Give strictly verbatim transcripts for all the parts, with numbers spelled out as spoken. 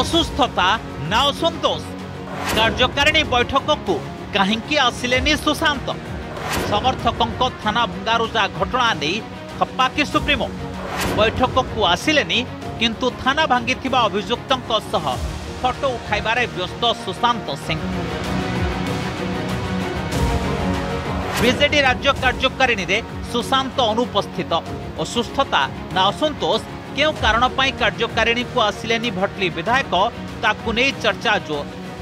असुस्थता ना असंतोष कार्यकारिणी बैठक को कहीं आसिले सुशांत समर्थकों थाना भंगारुजा घटना नहीं खपाकी सुप्रीमो बैठक को आसिले किंतु थाना भांगी अभियुक्तों फटो उठाइबारे व्यस्त सुशांत सिंह। बीजेडी राज्य कार्यकारिणी रे सुशांत अनुपस्थित असुस्थता ना असंतोष क्यों कारण पर कार्यकारिणी को आसिले भटली विधायक ताकू नहीं चर्चा जो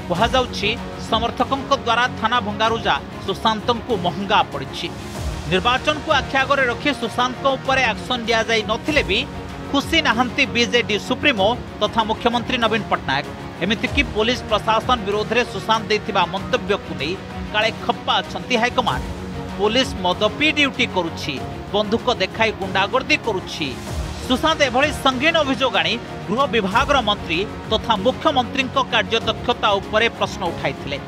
कहुच्छी समर्थकों द्वारा थाना भंगारुजा सुशांत को महंगा पड़ी। निर्वाचन को आखि आगे रखी सुशांत उपर एक्शन दिया जाई नथिले भी खुशी नहंती बीजेडी सुप्रीमो तथा मुख्यमंत्री नवीन पटनायक एमती पुलिस प्रशासन विरोध में सुशांत देथिबा मंतव्य को नहीं काले खप्पा छंती हाईकमान। पुलिस मदपी ड्यूटी करुछि बंधुक देखाई गुंडागर्दी करुछि। सुशांत एभली संगीन अभियोग आनी गृह विभाग मंत्री तथा मुख्यमंत्री कार्यदक्षता उपरे प्रश्न उठाई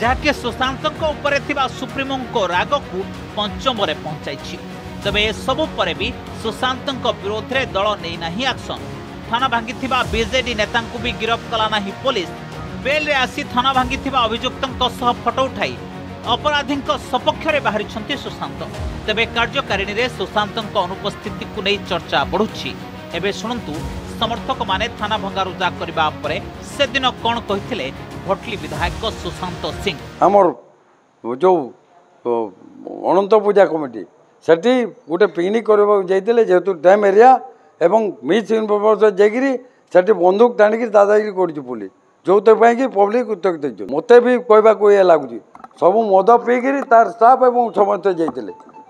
जहाँकि सुशांत उपर सुप्रीमो राग को पंचम पहुंचाई। तबे ए सबु परे भी सुशांत विरोध में दल नहीं नाही एक्शन। थाना भांगी बीजेडी नेता भी गिरफ्त कला नाही पुलिस। बेल रे आसी थाना भांगी अभियुक्तों फटो उठाई अपराधी सपक्ष में बाहरी सुशांत। तेज कार्यकारिणी में सुशांत अनुपस्थित को नहीं चर्चा बढ़ुची। एबे सुनंतु समर्थक माने थाना भंगारुजा करबा परे से दिन कौन कही भटली विधायक सुशांत सिंह आमर जो अनंत पूजा कमिटी सेठी गोटे पिकनिक करवाई जेहेतु डैम एरिया एवं मिस यूनिवर्स जाकि बंदूक टाणिकी दादागिरी कर पुलिस जोपाई कि पब्लिक उत्तक दे मत भी कहवाको ये लगुच सब मद पीकर तार स्टाफ एवं समस्त जाते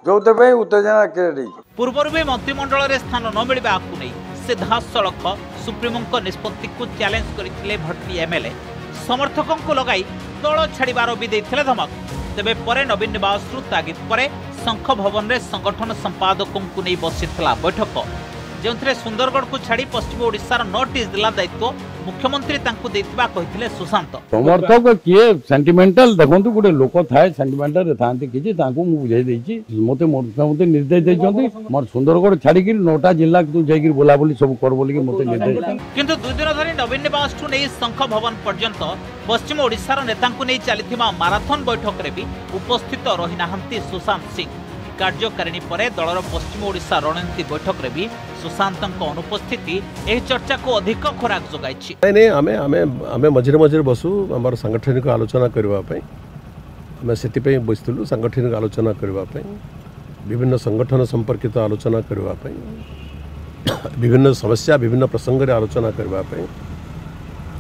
जोपाई उत्तेजना क्रिएट हो। पूर्वर भी मंत्रिमंडल में स्थान न मिलवा को नहीं सीधा सड़क सुप्रीमो निष्पत्ति को चैलेंज करते भटली एमएलए समर्थकों को लगाई दल छाड़बार भी देते धमक। तेबे परे नवीन निवासरु तागिद परे शंख भवन में संगठन संपादकों को नहीं बसीला बैठक जो सुंदरगढ़ को छाड़ी पश्चिम ओडार नौटी जिला दायित्व मुख्यमंत्री कहते सुशांत समर्थक किए सेंटिमेंटाल देखो गोटे लोक थाए सेंटिमेंटाल था किसी बुझे मत मुख्यमंत्री निर्देश देते मोर सुंदरगढ़ छाड़ी नौटा जिला बुलाबुली सब कर कि दुई दिन धरी नवीन निवास शंख भवन पर्यंत पश्चिम ओडार नेता नहीं चली माराथन बैठक में भी उपस्थित रही नाहंती सुशांत सिंह। कार्यकारिणी पर दलर पश्चिम ओडिशा रणनीति बैठक में भी सुशांत अनुपस्थिति यह चर्चा को अधिक खोराक जोगाई। नहीं आमे आमे आमे मझे मझे बसु आम सांगठनिक आलोचना करने आम से बसलु सांगठनिक आलोचना करने विभिन्न संगठन संपर्कित आलोचना करने विभिन्न समस्या विभिन्न प्रसंग आलोचना करने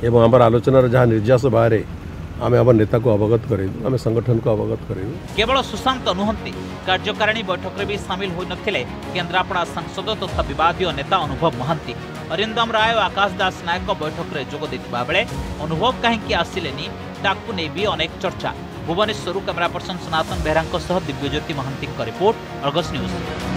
एवं आम आलोचनार जहाँ निर्यास बाहर आमे आम नेता को अवगत करेंगे आम संगठन को अवगत करेंगे। केवल सुशांत नुहंती कार्यकारिणी बैठक में भी शामिल हो नथिले केंद्रापड़ा सांसद तथा विवादीय नेता अनुभव महांती अरिंदम राय और आकाश दास नायक बैठक में जोग देथिबा बेले अनुभव कहीं आसिलेनी ताकू ने भी अनेक चर्चा। भुवनेश्वर कैमेरा पर्सन सनातन बेहरांको सह Divyajyoti Mahanti report Argus news.